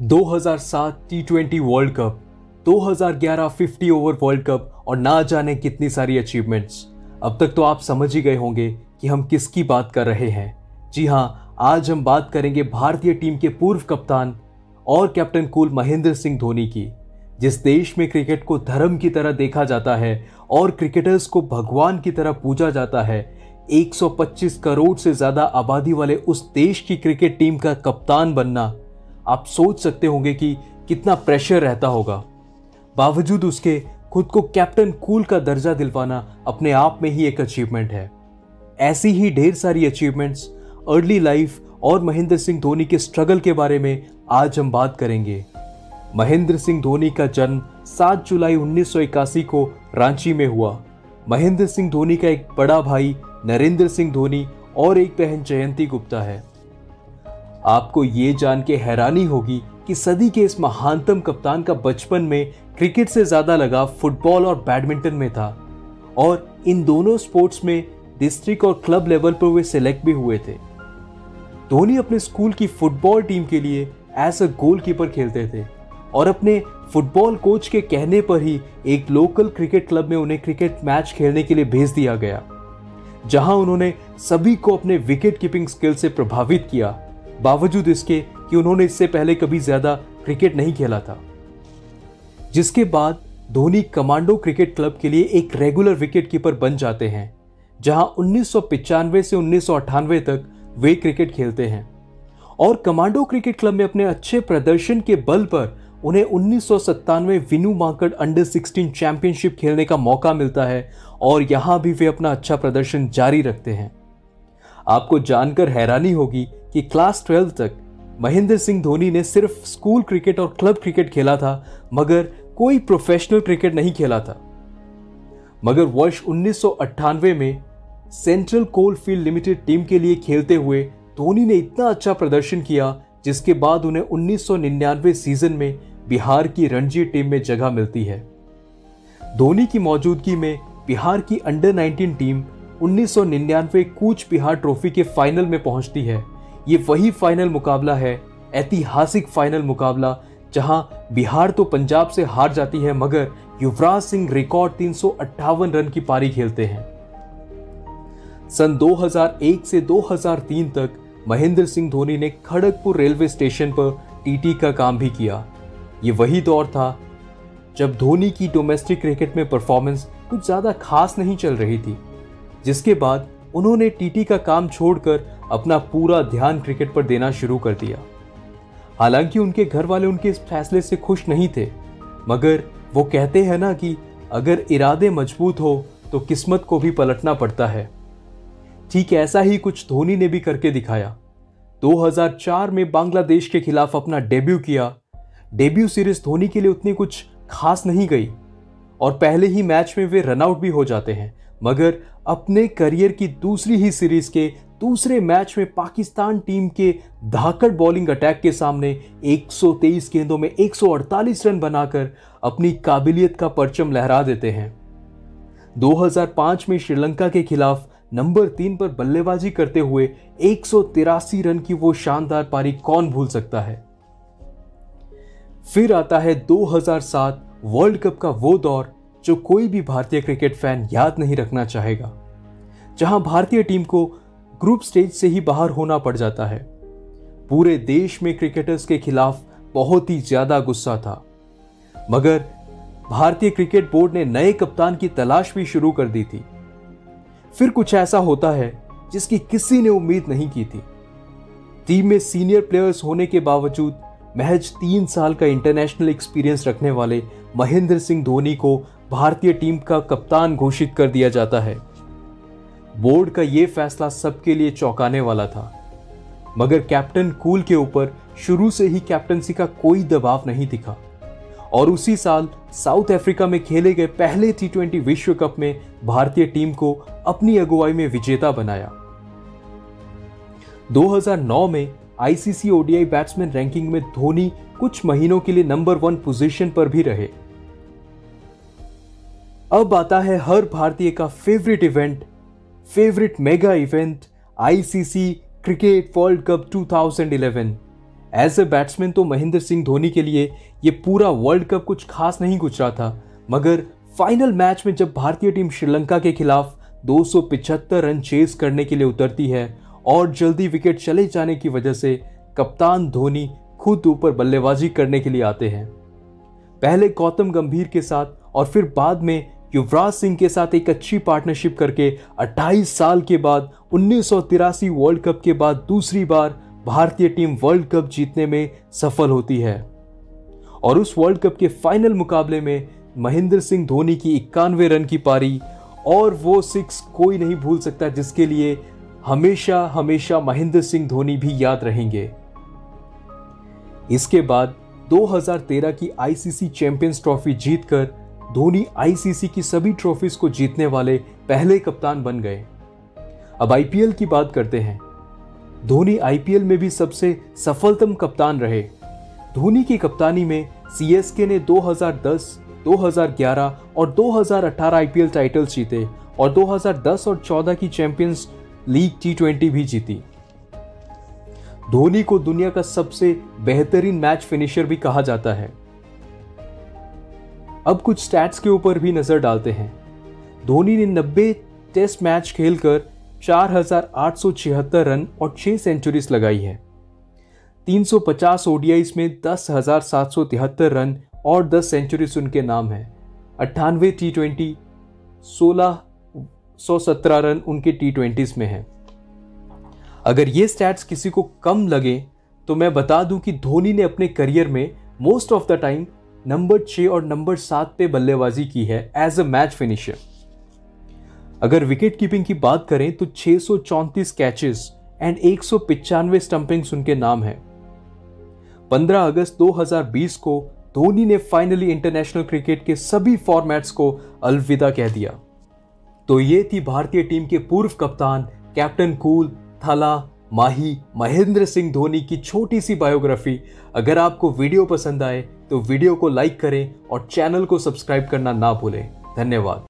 2007 T20 world cup, 2011 50 over world cup और ना जाने कितनी सारी अचीवमेंट्स। अब तक तो आप समझ ही गए होंगे कि हम किसकी बात कर रहे हैं। जी हाँ, आज हम बात करेंगे भारतीय टीम के पूर्व कप्तान और कैप्टन कूल महेंद्र सिंह धोनी की। जिस देश में क्रिकेट को धर्म की तरह देखा जाता है और क्रिकेटर्स को भगवान की तरह पूजा जाता है, 125 करोड़ से ज़्यादा आबादी वाले उस देश की क्रिकेट टीम का कप्तान बनना, आप सोच सकते होंगे कि कितना प्रेशर रहता होगा। बावजूद उसके खुद को कैप्टन कूल का दर्जा दिलवाना अपने आप में ही एक अचीवमेंट है। ऐसी ही ढेर सारी अचीवमेंट्स, अर्ली लाइफ और महेंद्र सिंह धोनी के स्ट्रगल के बारे में आज हम बात करेंगे। महेंद्र सिंह धोनी का जन्म 7 जुलाई 1981 को रांची में हुआ। महेंद्र सिंह धोनी का एक बड़ा भाई नरेंद्र सिंह धोनी और एक बहन जयंती गुप्ता है। आपको ये जान के हैरानी होगी कि सदी के इस महानतम कप्तान का बचपन में क्रिकेट से ज़्यादा लगाव फुटबॉल और बैडमिंटन में था और इन दोनों स्पोर्ट्स में डिस्ट्रिक्ट और क्लब लेवल पर वे सिलेक्ट भी हुए थे। धोनी अपने स्कूल की फुटबॉल टीम के लिए एज अ गोलकीपर खेलते थे और अपने फुटबॉल कोच के कहने पर ही एक लोकल क्रिकेट क्लब में उन्हें क्रिकेट मैच खेलने के लिए भेज दिया गया, जहां उन्होंने सभी को अपने विकेट कीपिंग स्किल से प्रभावित किया, बावजूद इसके कि उन्होंने इससे पहले कभी ज़्यादा क्रिकेट नहीं खेला था। जिसके बाद धोनी कमांडो क्रिकेट क्लब के लिए एक रेगुलर विकेटकीपर बन जाते हैं, जहां 1995 से 1998 तक वे क्रिकेट खेलते हैं और कमांडो क्रिकेट क्लब में अपने अच्छे प्रदर्शन के बल पर उन्हें 1997 विनू माकड अंडर 16 चैंपियनशिप खेलने का मौका मिलता है और यहाँ भी वे अपना अच्छा प्रदर्शन जारी रखते हैं। आपको जानकर हैरानी होगी कि क्लास 12 तक महेंद्र सिंह धोनी ने सिर्फ स्कूल क्रिकेट और क्लब क्रिकेट खेला था, मगर कोई प्रोफेशनल क्रिकेट नहीं खेला था। मगर वर्ष 1998 में सेंट्रल कोलफील्ड लिमिटेड टीम के लिए खेलते हुए धोनी ने इतना अच्छा प्रदर्शन किया जिसके बाद उन्हें 1999 सीजन में बिहार की रणजी टीम में जगह मिलती है। धोनी की मौजूदगी में बिहार की under 19 team 1999 Cooch Behar trophy के फाइनल में पहुंचती है। ये वही फाइनल मुकाबला है, ऐतिहासिक फाइनल मुकाबला, जहां बिहार तो पंजाब से हार जाती है मगर युवराज सिंह रिकॉर्ड 358 रन की पारी खेलते हैं। सन 2001 से 2003 तक महेंद्र सिंह धोनी ने खड़गपुर रेलवे स्टेशन पर टीटी का काम भी किया। ये वही दौर था जब धोनी की डोमेस्टिक क्रिकेट में परफॉर्मेंस कुछ ज़्यादा खास नहीं चल रही थी, जिसके बाद उन्होंने टीटी का काम छोड़कर अपना पूरा ध्यान क्रिकेट पर देना शुरू कर दिया। हालांकि उनके घर वाले उनके इस फैसले से खुश नहीं थे, मगर वो कहते हैं ना कि अगर इरादे मजबूत हो तो किस्मत को भी पलटना पड़ता है। ठीक ऐसा ही कुछ धोनी ने भी करके दिखाया। 2004 में बांग्लादेश के खिलाफ अपना डेब्यू किया। डेब्यू सीरीज धोनी के लिए उतनी कुछ खास नहीं गई और पहले ही मैच में वे रनआउट भी हो जाते हैं, मगर अपने करियर की दूसरी ही सीरीज के दूसरे मैच में पाकिस्तान टीम के धाकड़ बॉलिंग अटैक के सामने 123 गेंदों में 148 रन बनाकर अपनी काबिलियत का परचम लहरा देते हैं। 2005 में श्रीलंका के खिलाफ नंबर 3 पर बल्लेबाजी करते हुए 183 रन की वो शानदार पारी कौन भूल सकता है। फिर आता है 2007 वर्ल्ड कप का वो दौर जो कोई भी भारतीय क्रिकेट फैन याद नहीं रखना चाहेगा, जहां भारतीय टीम को ग्रुप स्टेज से ही बाहर होना पड़ जाता है। पूरे देश में क्रिकेटर्स के खिलाफ बहुत ही ज़्यादा गुस्सा था, मगर भारतीय क्रिकेट बोर्ड ने नए कप्तान की तलाश भी शुरू कर दी थी। फिर कुछ ऐसा होता है जिसकी किसी ने उम्मीद नहीं की थी। टीम में सीनियर प्लेयर्स होने के बावजूद महज 3 साल का इंटरनेशनल एक्सपीरियंस रखने वाले महेंद्र सिंह धोनी को भारतीय टीम का कप्तान घोषित कर दिया जाता है। बोर्ड का ये फैसला सबके लिए चौंकाने वाला था, मगर कैप्टन कूल के ऊपर शुरू से ही कैप्टनसी का कोई दबाव नहीं दिखा और उसी साल साउथ अफ्रीका में खेले गए पहले T20 विश्व कप में भारतीय टीम को अपनी अगुवाई में विजेता बनाया। 2009 में ICC ODI बैट्समैन रैंकिंग में धोनी कुछ महीनों के लिए नंबर 1 पोजीशन पर भी रहे। अब आता है हर भारतीय का favourite event, favourite mega event ICC cricket world cup 2011। As a batsman तो महेंद्र सिंह धोनी के लिए ये पूरा वर्ल्ड कप कुछ खास नहीं गुजरा था, मगर फाइनल मैच में जब भारतीय टीम श्रीलंका के खिलाफ 275 रन चेज करने के लिए उतरती है और जल्दी विकेट चले जाने की वजह से कप्तान धोनी खुद ऊपर बल्लेबाजी करने के लिए आते हैं। पहले गौतम गंभीर के साथ और फिर बाद में युवराज सिंह के साथ एक अच्छी पार्टनरशिप करके 28 साल के बाद 1983 वर्ल्ड कप के बाद दूसरी बार भारतीय टीम वर्ल्ड कप जीतने में सफल होती है और उस वर्ल्ड कप के फाइनल मुकाबले में महेंद्र सिंह धोनी की 91 रन की पारी और वो सिक्स कोई नहीं भूल सकता, जिसके लिए हमेशा हमेशा महेंद्र सिंह धोनी भी याद रहेंगे। इसके बाद 2013 की आईसीसी चैंपियंस ट्रॉफी जीतकर धोनी आईसीसी की सभी ट्रॉफीज को जीतने वाले पहले कप्तान बन गए। अब आईपीएल की बात करते हैं। धोनी आईपीएल में भी सबसे सफलतम कप्तान रहे। धोनी की कप्तानी में सीएसके ने 2010, 2011 और 2018 आईपीएल टाइटल्स जीते और 2010 और 14 की चैंपियंस लीग टी20 भी जीती। धोनी को दुनिया का सबसे बेहतरीन मैच फिनिशर भी कहा जाता है। अब कुछ स्टैट्स के ऊपर भी नजर डालते हैं। धोनी ने 90 टेस्ट मैच खेलकर 4,876 रन और 6 सेंचुरीज लगाई है। 350 ओडीआईस में 10,773 रन और 10 सेंचुरीज उनके नाम हैं। 98 टी20, 1,617 रन उनके टी20s में हैं। अगर ये स्टैट्स किसी को कम लगे तो मैं बता दूं कि धोनी ने अपने करियर में most of the time number 6 और नंबर 7 पे बल्लेबाजी की है एज अ मैच फिनिशर। अगर विकेट कीपिंग की बात करें तो 634 कैचेस एंड 195 स्टंपिंग्स उनके नाम हैं। 15 अगस्त 2020 को धोनी ने फाइनली इंटरनेशनल क्रिकेट के सभी फॉर्मेट्स को अलविदा कह दिया। तो ये थी भारतीय टीम के पूर्व कप्तान, कैप्टन कूल, थला, माही, महेंद्र सिंह धोनी की छोटी सी बायोग्राफी। अगर आपको वीडियो पसंद आए तो वीडियो को लाइक करें और चैनल को सब्सक्राइब करना ना भूलें। धन्यवाद।